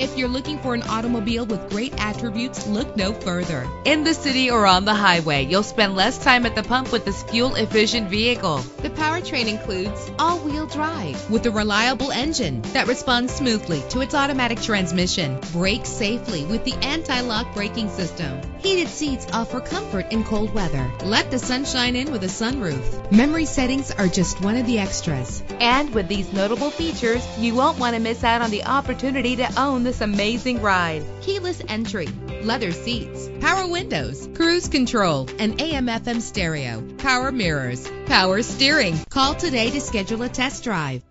If you're looking for an automobile with great attributes, look no further. In the city or on the highway, you'll spend less time at the pump with this fuel-efficient vehicle. The powertrain includes all-wheel drive with a reliable engine that responds smoothly to its automatic transmission. Brake safely with the anti-lock braking system. Heated seats offer comfort in cold weather. Let the sunshine in with a sunroof. Memory settings are just one of the extras. And with these notable features, you won't want to miss out on the opportunity to own this amazing ride. Keyless entry, leather seats, power windows, cruise control, and AM/FM stereo, power mirrors, power steering. Call today to schedule a test drive.